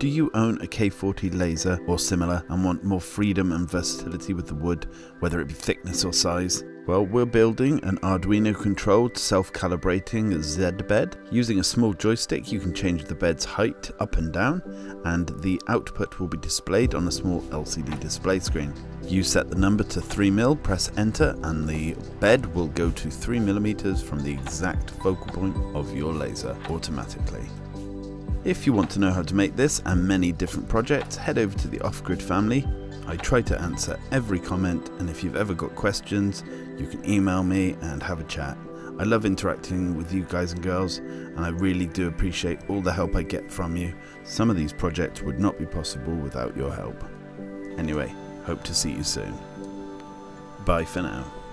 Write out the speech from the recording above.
Do you own a K40 laser or similar and want more freedom and versatility with the wood, whether it be thickness or size? Well, we're building an Arduino controlled self-calibrating Z bed. Using a small joystick you can change the bed's height up and down, and the output will be displayed on a small LCD display screen. You set the number to 3mm, press enter, and the bed will go to 3mm from the exact focal point of your laser automatically. If you want to know how to make this and many different projects, head over to the Off Grid Family. I try to answer every comment, and if you've ever got questions, you can email me and have a chat. I love interacting with you guys and girls, and I really do appreciate all the help I get from you. Some of these projects would not be possible without your help. Anyway, hope to see you soon. Bye for now.